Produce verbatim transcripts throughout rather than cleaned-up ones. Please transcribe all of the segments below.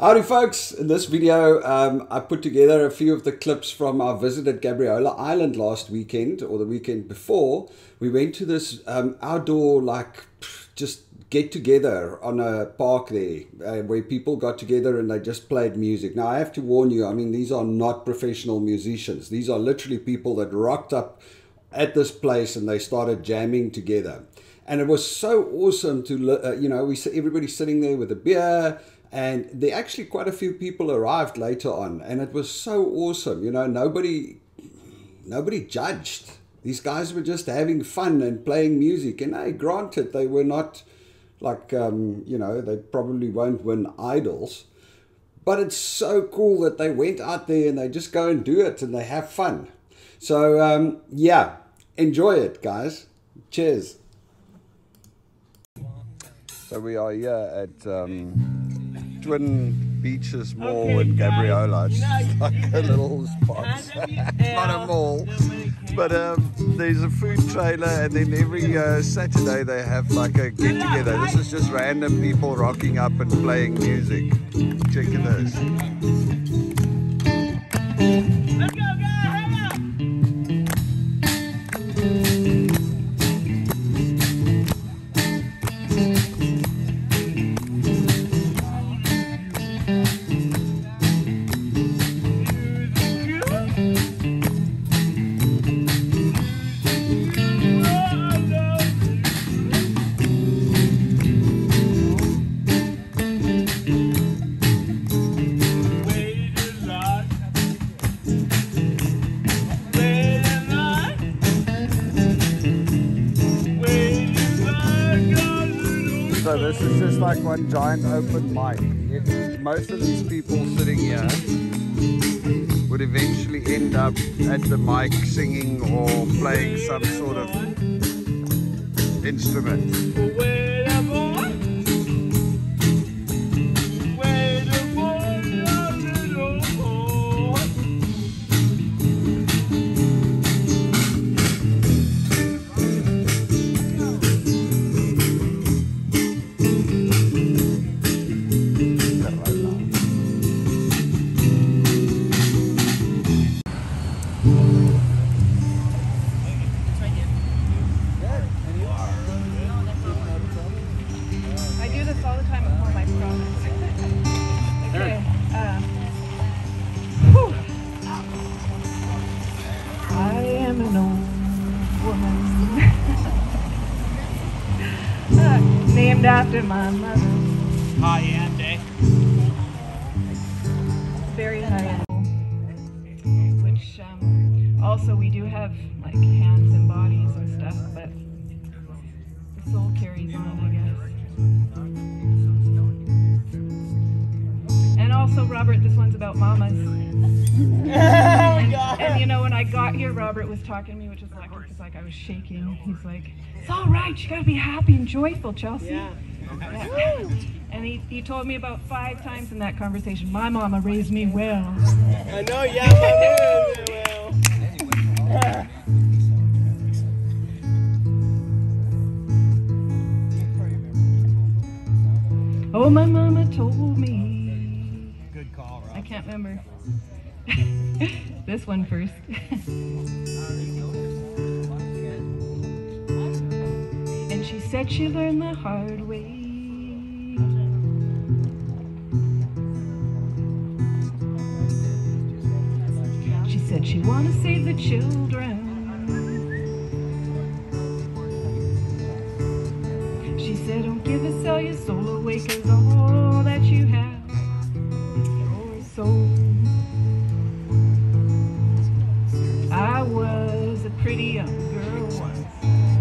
Howdy folks, in this video um, I put together a few of the clips from our visit at Gabriola Island last weekend, or the weekend before. We went to this um, outdoor, like, just get together on a park there uh, where people got together and they just played music. Now I have to warn you, I mean, these are not professional musicians. These are literally people that rocked up at this place and they started jamming together. And it was so awesome to, uh, you know, we everybody sitting there with a beer. And there actually quite a few people arrived later on, and it was so awesome. You know, nobody, nobody judged. These guys were just having fun and playing music. And hey, granted, they were not like, um, you know, they probably won't win idols. But it's so cool that they went out there and they just go and do it and they have fun. So, um, yeah, enjoy it, guys. Cheers. So we are here at... Um Twin Beaches Mall okay, in Gabriola. It's just like a little spot, not a mall. But um, there's a food trailer, and then every uh, Saturday they have like a get together. This is just random people rocking up and playing music. Check it out. So this is just like one giant open mic. Most of these people sitting here would eventually end up at the mic singing or playing some sort of instrument. Named after my mother. High end, eh? Very high end. Which, um, also we do have like hands and bodies and stuff, but the soul carries on, I guess. And also, Robert, this one's about mamas. and, and you know, when I got here, Robert was talking to me, which is like, because like I was shaking. He's like, "It's all right. You gotta be happy and joyful, Chelsea." Yeah. Yeah. And he, he told me about five times in that conversation, "My mama raised me well." I know, yeah, mama raised me well. Anyway, oh, my mama told me. Good call, Rob. I can't remember. This one first. And she said she learned the hard way. She said she wanted to save the children. She said, "Don't give a sell your soul away, 'cause all that you have, your soul." I was a pretty young girl once.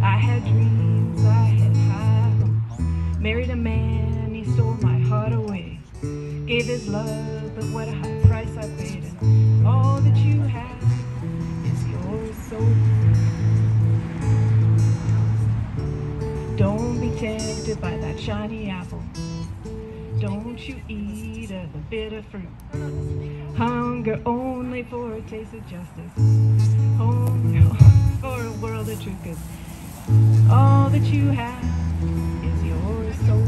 I had dreams, I had high hopes. Married a man, he stole my heart away. Gave his love, but what a high price I paid. And all that you have is your soul. Don't be tempted by that shiny apple. Don't you eat of the bitter fruit. Hunger only for a taste of justice. For a world of truth, 'cause all that you have is your soul.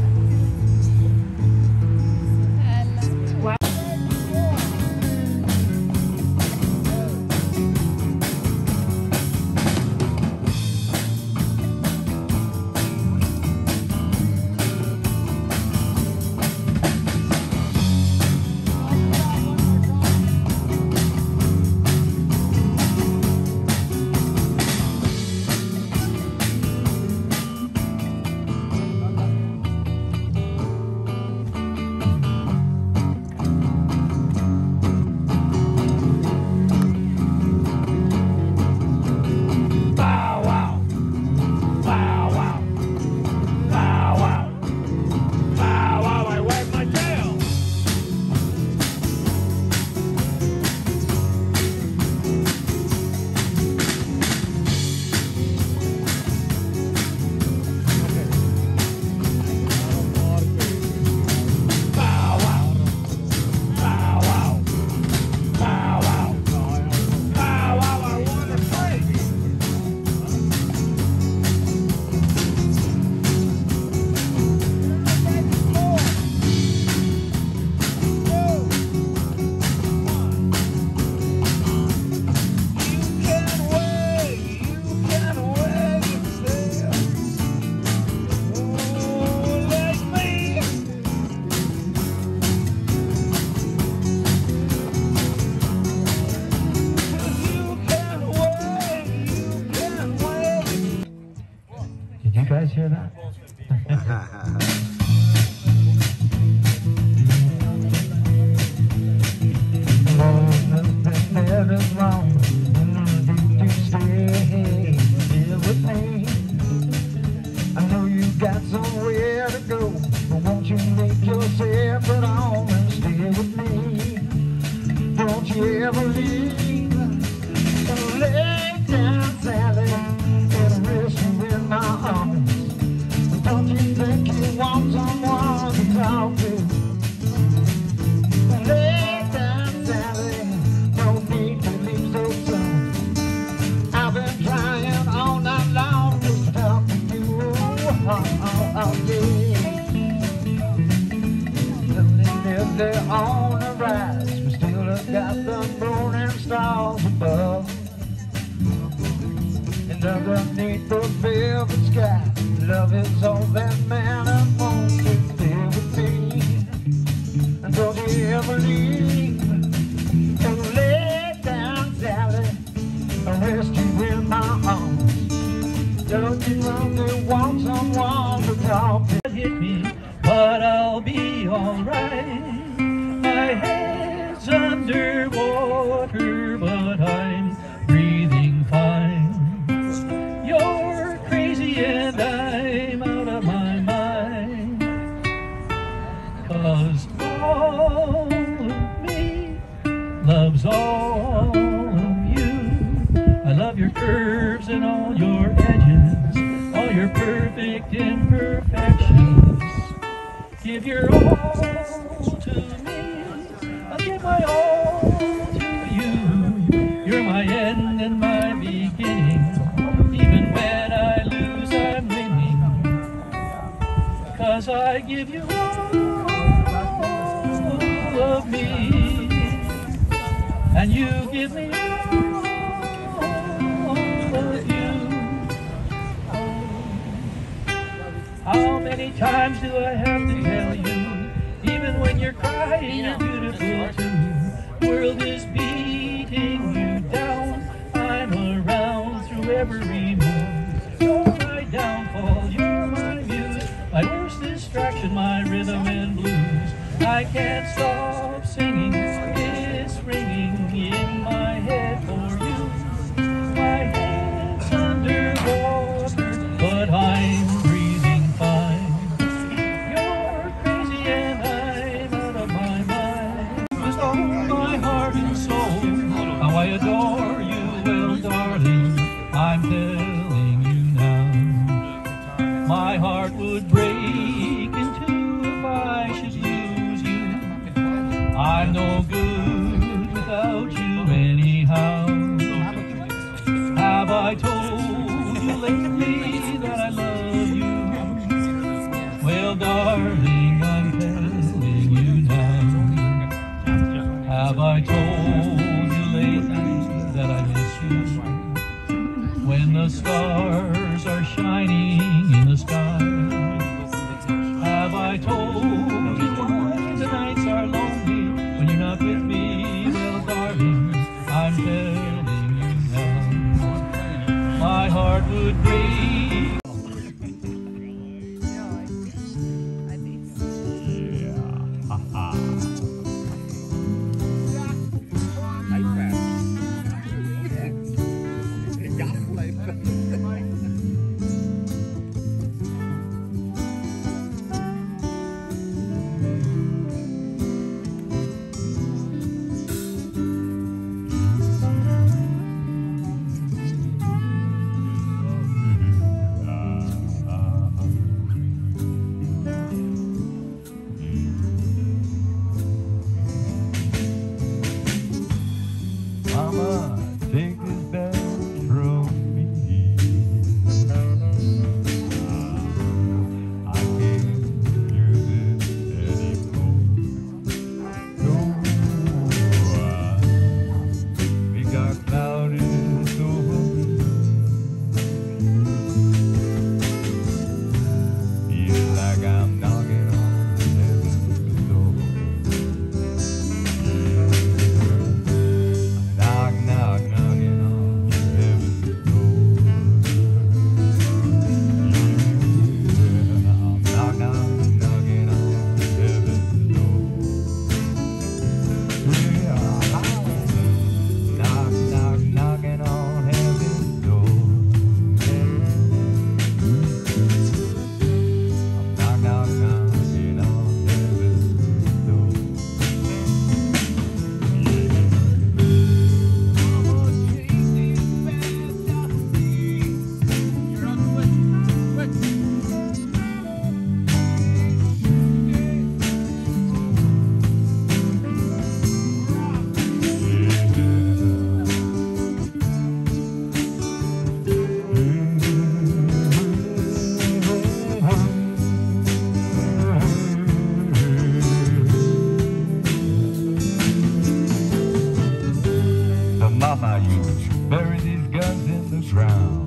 Mama used to bury these guns in the ground.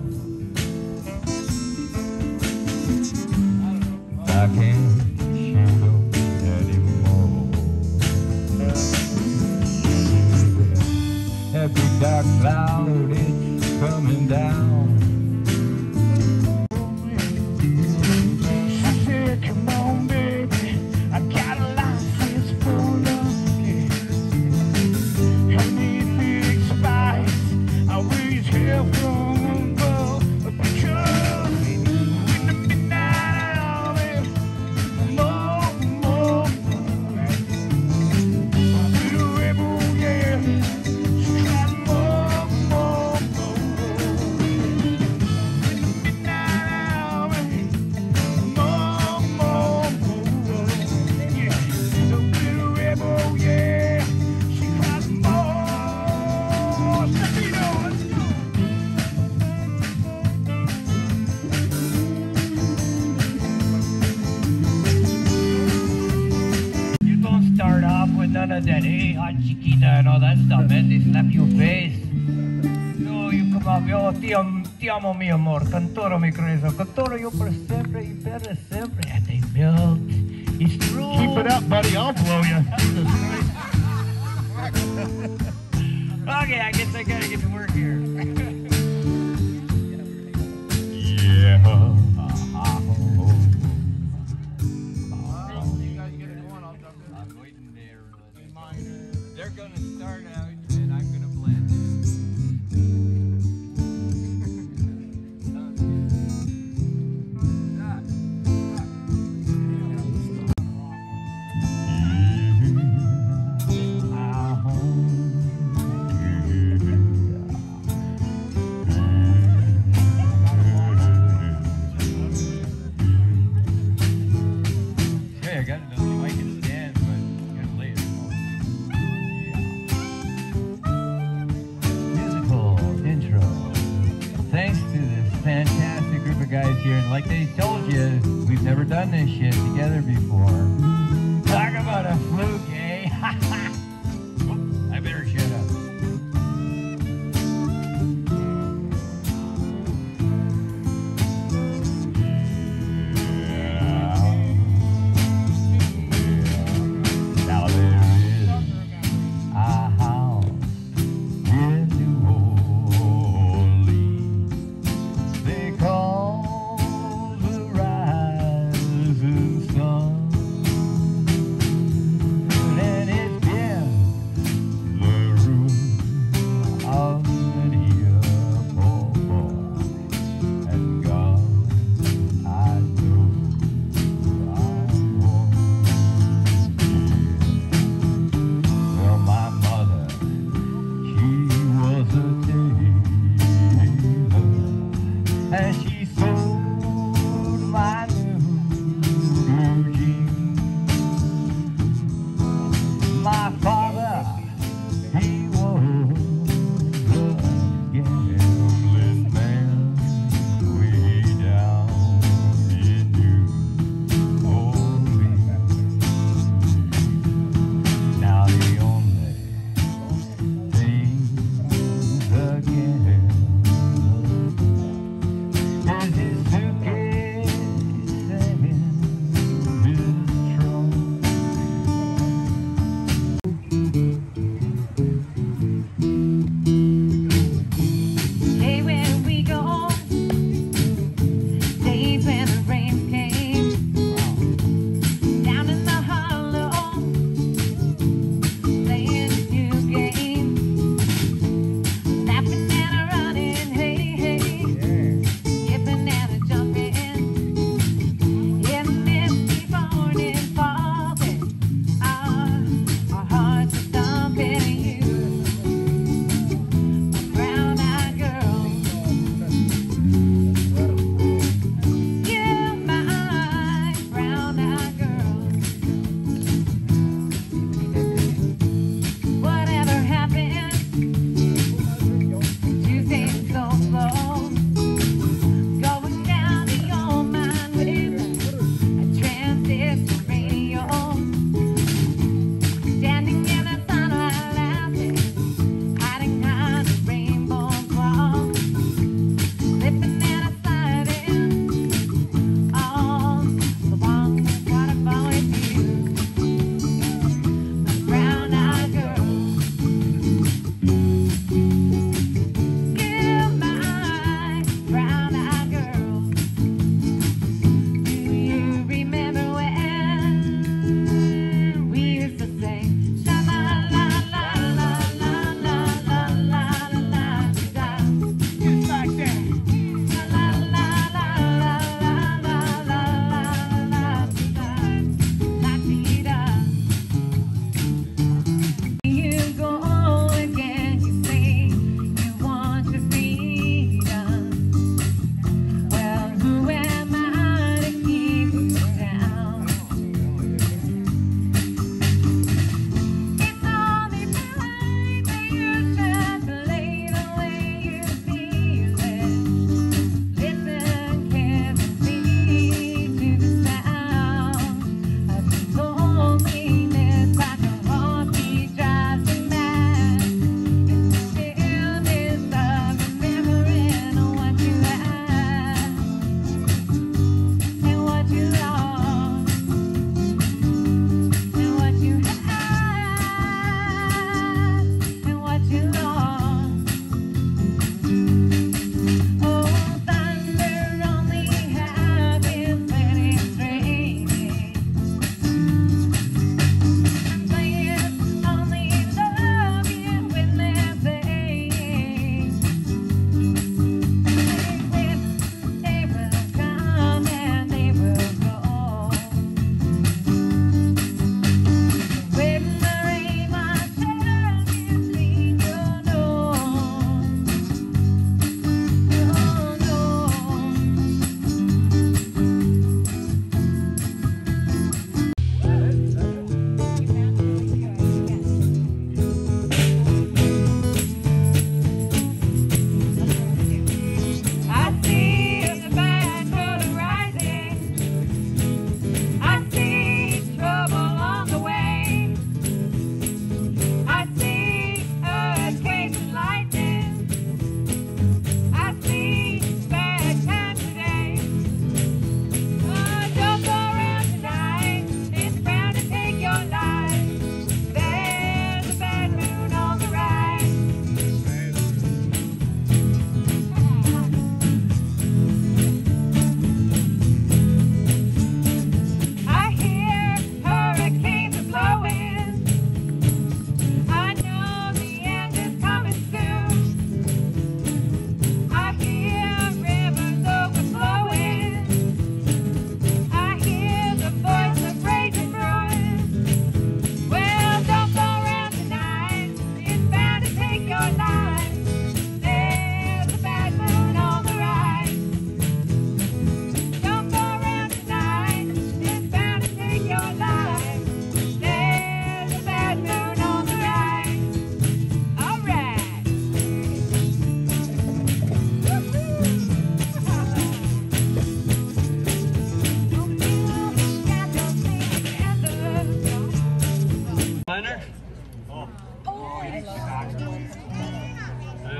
I can't shoot them anymore. Every dark cloud is coming down. That hey, hot chiquita and all that stuff, man. They slap your face. No, you come up, yo, ti amo, mi amor, cantoro mi corazón, cantoro yo por siempre y para siempre. And they melt. It's true. Keep it up, buddy. I'll blow you. Okay, I guess I gotta get to work here. Yeah. Uh-huh. They're going to start out and I'm going to blend in. Hey, I got another one. I can stand, but I got to lay it on. Thanks to this fantastic group of guys here, and like they told you, we've never done this shit together before. Talk about a fluke, eh? Oops, I better shut up.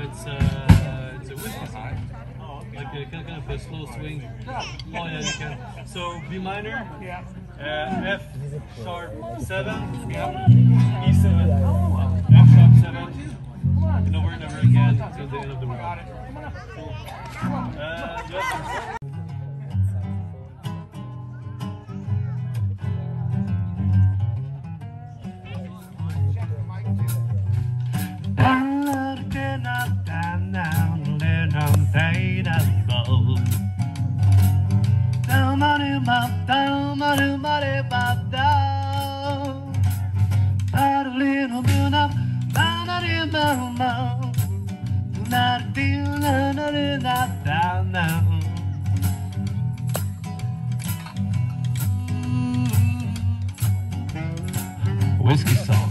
It's uh, it's a whiskey song. Oh, okay. Like a kind of a slow swing. Oh yeah, you can. So B minor. Yeah. Uh, F sharp seven. Yeah. E seven. F sharp seven. And over and over again until the end of the world. Cool. Uh, yes. Whiskey song.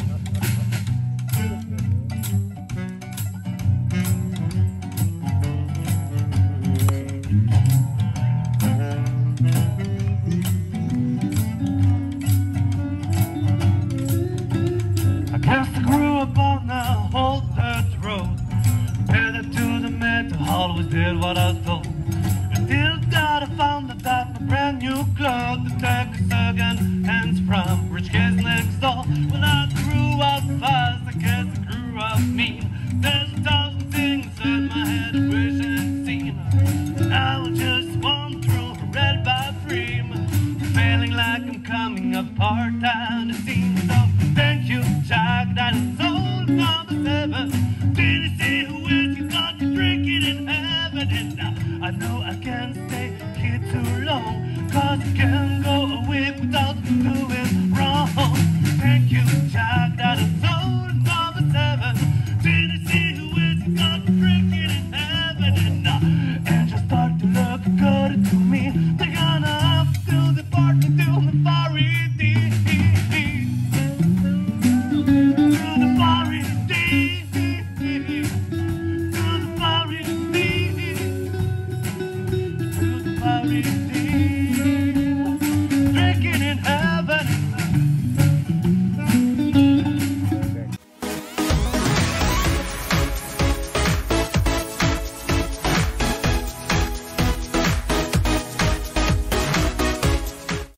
Part and it seems so. Thank you, Jack. That is so long.